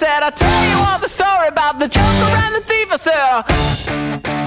said, I'll tell you all the story about the Joker and the Thief, I said.